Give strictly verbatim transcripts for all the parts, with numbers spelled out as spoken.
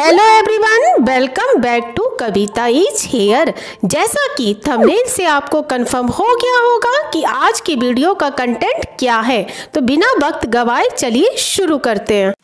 Hello everyone, welcome back to Kavita is here. जैसा कि thumbnail से आपको कंफर्म हो गया होगा कि आज की वीडियो का कंटेंट क्या है, तो बिना वक्त गवाए चलिए शुरू करते हैं।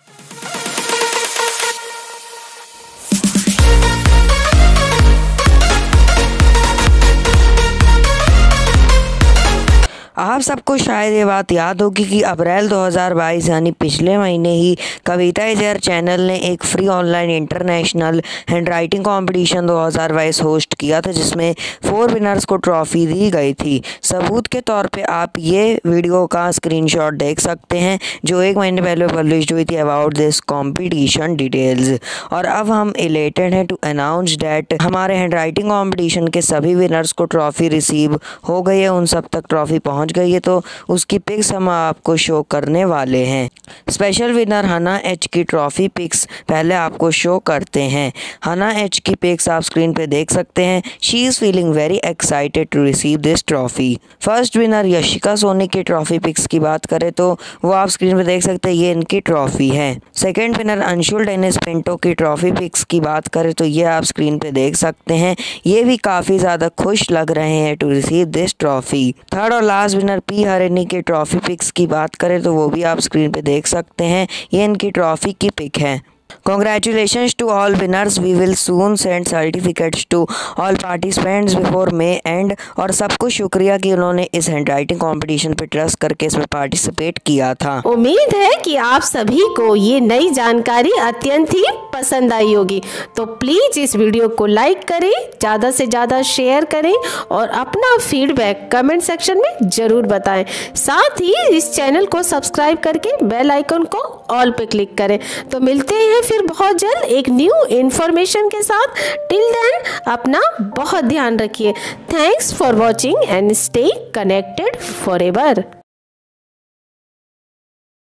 आप सबको शायद ये बात याद होगी कि अप्रैल दो हज़ार बाईस यानी पिछले महीने ही कविता इज हेयर चैनल ने एक free online international hand writing competition दो हज़ार बाईस होस्ट किया था, जिसमें फोर विनर्स को ट्रॉफ़ी दी गई थी। सबूत के तौर पे आप ये वीडियो का स्क्रीनशॉट देख सकते हैं जो एक महीने पहले पब्लिश हुई थी अबाउट दिस कॉम्पिटिशन डिटेल्स। और अब हम इलेटेड हैं टू अनाउंस डैट हमारे हैंड राइटिंग कॉम्पिटिशन के सभी विनर्स को ट्रॉफ़ी रिसीव हो गई है, उन सब तक ट्रॉफ़ी पहुँच गई है, तो उसकी पिक्स हम आपको शो करने वाले हैं। स्पेशल विनर हना एच की ट्रॉफी पिक्स पहले आपको शो करते हैं। हना एच की पिक्स आप स्क्रीन पे देख सकते हैं। She is feeling very excited to receive this trophy. First winner Yashika Soni की ट्रॉफी पिक्स की बात करें तो वो आप स्क्रीन पे देख सकते हैं, ये इनकी ट्रॉफी है। Second winner Anshul Dennis Pinto की ट्रॉफी पिक्स की बात करें तो ये आप स्क्रीन पे देख सकते हैं, ये भी काफी ज्यादा खुश लग रहे हैं to receive this trophy. Third और लास्ट विनर पी हरिणी के ट्रॉफी पिक्स की बात करें तो वो भी आप स्क्रीन पे देख सकते हैं, ये इनकी ट्रॉफी की पिक है। Congratulations to all winners. We will soon send certificates to all participants before May end. और सबको शुक्रिया कि उन्होंने इस हैंड राइटिंग कॉम्पिटिशन पे ट्रस्ट करके इसमें पार्टिसिपेट किया था। उम्मीद है कि आप सभी को ये नई जानकारी अत्यंत ही पसंद आई होगी, तो प्लीज इस वीडियो को लाइक करें, ज्यादा से ज्यादा शेयर करें और अपना फीडबैक कमेंट सेक्शन में जरूर बताएं। साथ ही इस चैनल को सब्सक्राइब करके बेल आइकन को ऑल पे क्लिक करें। तो मिलते हैं फिर बहुत जल्द एक न्यू इन्फॉर्मेशन के साथ। टिल देन अपना बहुत ध्यान रखिए। Thanks for watching and stay connected for ever.